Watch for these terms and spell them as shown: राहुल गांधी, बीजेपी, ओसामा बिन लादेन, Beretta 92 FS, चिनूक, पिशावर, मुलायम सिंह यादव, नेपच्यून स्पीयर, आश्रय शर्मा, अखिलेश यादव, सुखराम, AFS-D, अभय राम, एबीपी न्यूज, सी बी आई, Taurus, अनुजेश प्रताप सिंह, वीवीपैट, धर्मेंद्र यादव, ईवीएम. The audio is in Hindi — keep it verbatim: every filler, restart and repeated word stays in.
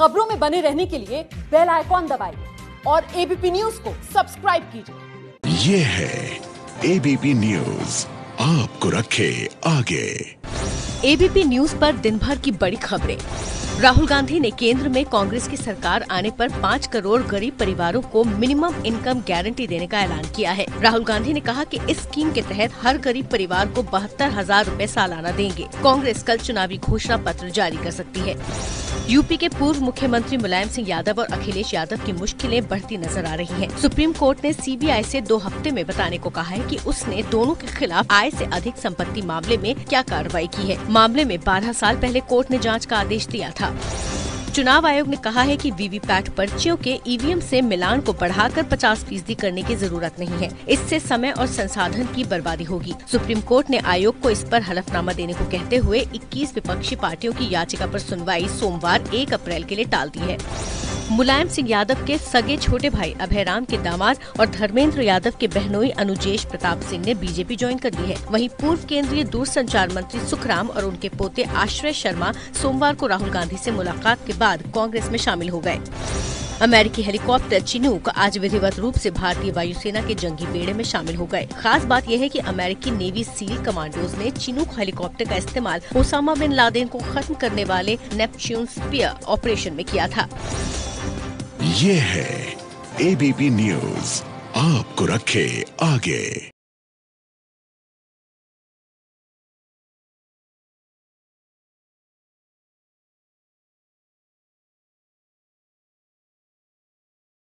खबरों में बने रहने के लिए बेल आइकॉन दबाइए और एबीपी न्यूज को सब्सक्राइब कीजिए। ये है एबीपी न्यूज, आपको रखे आगे। एबीपी न्यूज पर दिन भर की बड़ी खबरें। राहुल गांधी ने केंद्र में कांग्रेस की सरकार आने पर पाँच करोड़ गरीब परिवारों को मिनिमम इनकम गारंटी देने का ऐलान किया है। राहुल गांधी ने कहा कि इस स्कीम के तहत हर गरीब परिवार को बहत्तर हजार रूपए सालाना देंगे। कांग्रेस कल चुनावी घोषणा पत्र जारी कर सकती है। यूपी के पूर्व मुख्यमंत्री मुलायम सिंह यादव और अखिलेश यादव की मुश्किलें बढ़ती नजर आ रही हैं। सुप्रीम कोर्ट ने सी बी आई से दो हफ्ते में बताने को कहा है कि उसने दोनों के खिलाफ आय से अधिक संपत्ति मामले में क्या कार्रवाई की है। मामले में बारह साल पहले कोर्ट ने जांच का आदेश दिया था। चुनाव आयोग ने कहा है कि वीवीपैट पर्चियों के ई वी एम से मिलान को बढ़ाकर पचास फीसदी करने की जरूरत नहीं है, इससे समय और संसाधन की बर्बादी होगी। सुप्रीम कोर्ट ने आयोग को इस पर हलफनामा देने को कहते हुए इक्कीस विपक्षी पार्टियों की याचिका पर सुनवाई सोमवार एक अप्रैल के लिए टाल दी है। मुलायम सिंह यादव के सगे छोटे भाई अभय राम के दामाद और धर्मेंद्र यादव के बहनोई अनुजेश प्रताप सिंह ने बीजेपी ज्वाइन कर ली है। वहीं पूर्व केंद्रीय दूरसंचार मंत्री सुखराम और उनके पोते आश्रय शर्मा सोमवार को राहुल गांधी से मुलाकात के बाद कांग्रेस में शामिल हो गए। अमेरिकी हेलीकॉप्टर चिनूक आज विधिवत रूप से भारतीय वायुसेना के जंगी बेड़े में शामिल हो गए। खास बात यह है कि अमेरिकी नेवी सील कमांडोज ने चिनूक हेलीकॉप्टर का इस्तेमाल ओसामा बिन लादेन को खत्म करने वाले नेपच्यून स्पीयर ऑपरेशन में किया था। ये है एबीपी न्यूज, आपको रखे आगे।